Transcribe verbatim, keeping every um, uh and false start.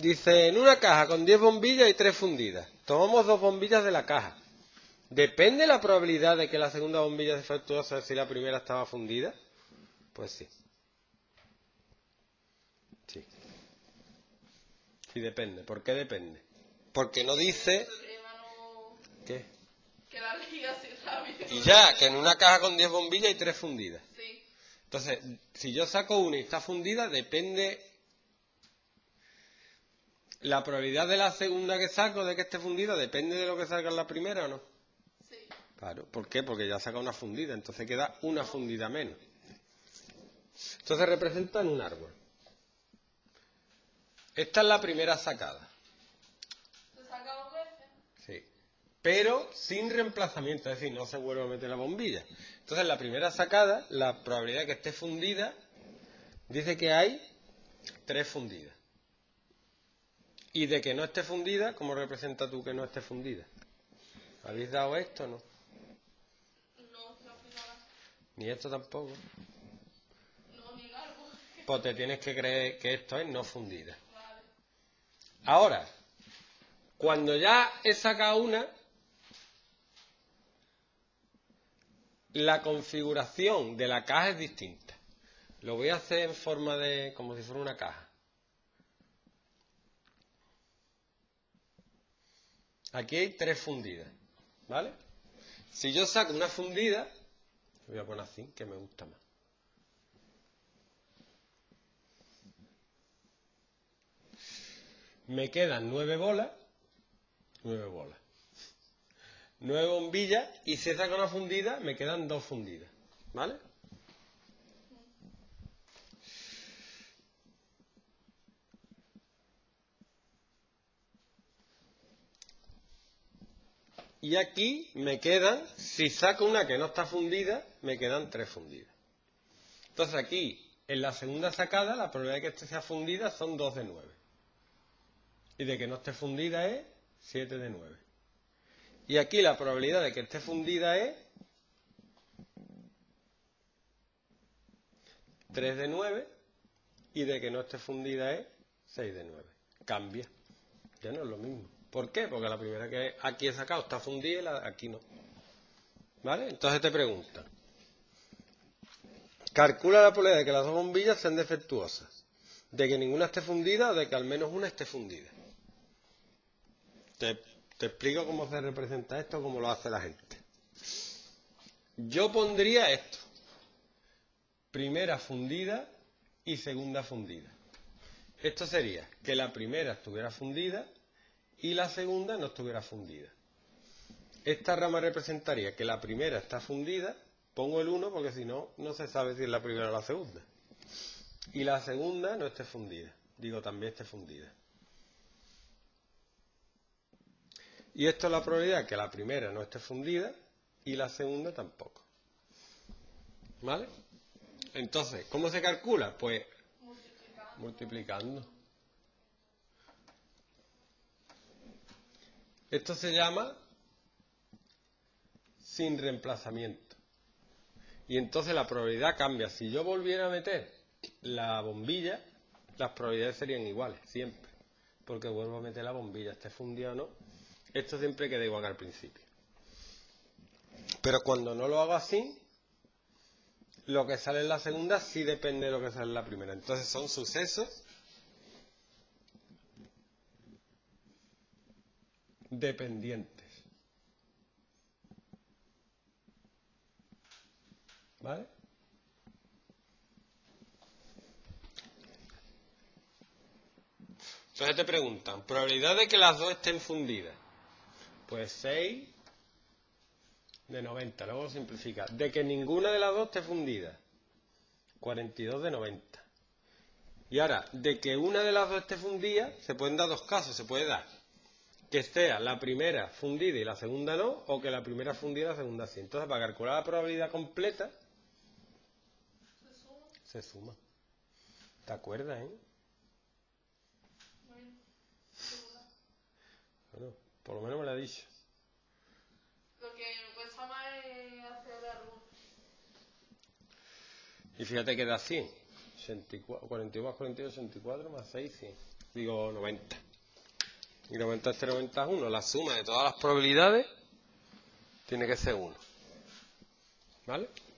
Dice, en una caja con diez bombillas y tres fundidas. Tomamos dos bombillas de la caja. ¿Depende la probabilidad de que la segunda bombilla se defectuosa si la primera estaba fundida? Pues sí. Sí. Sí, depende. ¿Por qué depende? Porque no dice... ¿Qué? Que la liga así rápido. Y ya, que en una caja con diez bombillas y tres fundidas. Sí. Entonces, si yo saco una y está fundida, depende... La probabilidad de la segunda que saco de que esté fundida depende de lo que salga en la primera, ¿o no? Sí. Claro, ¿por qué? Porque ya saca una fundida, entonces queda una fundida menos. Entonces representan un árbol. Esta es la primera sacada. ¿Se saca dos veces? Sí. Pero sin reemplazamiento, es decir, no se vuelve a meter la bombilla. Entonces la primera sacada, la probabilidad de que esté fundida, dice que hay tres fundidas. Y de que no esté fundida, ¿cómo representa tú que no esté fundida? ¿Habéis dado esto o no? No, no fui nada. Ni esto tampoco. No, ni algo. Pues te tienes que creer que esto es no fundida. Vale. Ahora, cuando ya he sacado una, la configuración de la caja es distinta. Lo voy a hacer en forma de, como si fuera una caja. Aquí hay tres fundidas, ¿vale? Si yo saco una fundida, voy a poner así, que me gusta más. Me quedan nueve bolas, nueve bolas, nueve bombillas, y si saco una fundida, me quedan dos fundidas, ¿vale? Y aquí me quedan, si saco una que no está fundida, me quedan tres fundidas. Entonces aquí, en la segunda sacada, la probabilidad de que esta sea fundida son dos de nueve. Y de que no esté fundida es siete de nueve. Y aquí la probabilidad de que esté fundida es tres de nueve. Y de que no esté fundida es seis de nueve. Cambia. Ya no es lo mismo. ¿Por qué? Porque la primera que aquí he sacado está fundida y la aquí no. ¿Vale? Entonces te preguntan. Calcula la probabilidad de que las dos bombillas sean defectuosas. De que ninguna esté fundida o de que al menos una esté fundida. Te, te explico cómo se representa esto, cómo lo hace la gente. Yo pondría esto. Primera fundida y segunda fundida. Esto sería que la primera estuviera fundida... y la segunda no estuviera fundida. Esta rama representaría que la primera está fundida, pongo el uno porque si no, no se sabe si es la primera o la segunda. Y la segunda no esté fundida, digo también esté fundida. Y esto es la probabilidad que la primera no esté fundida y la segunda tampoco. ¿Vale? Entonces, ¿cómo se calcula? Pues multiplicando. multiplicando. Esto se llama sin reemplazamiento. Y entonces la probabilidad cambia. Si yo volviera a meter la bombilla, las probabilidades serían iguales, siempre. Porque vuelvo a meter la bombilla, esté fundida o no. Esto siempre queda igual al principio. Pero cuando no lo hago así, lo que sale en la segunda sí depende de lo que sale en la primera. Entonces son sucesos dependientes. ¿Vale? Entonces te preguntan, probabilidad de que las dos estén fundidas. Pues seis de noventa, luego lo simplifica. De que ninguna de las dos esté fundida. cuarenta y dos de noventa. Y ahora, de que una de las dos esté fundida, se pueden dar dos casos, se puede dar que sea la primera fundida y la segunda no, o que la primera fundida y la segunda sí. Entonces, para calcular la probabilidad completa, se suma. Se suma. ¿Te acuerdas, eh? Bueno, bueno, por lo menos me lo ha dicho. Lo que me cuesta más es hacer la ruta. Y fíjate que da cien. cuarenta y cuatro, cuarenta y dos, cuarenta y dos, ochenta y cuatro más seis, cien. digo noventa. Y noventa entre noventa es uno. La suma de todas las probabilidades tiene que ser uno. ¿Vale?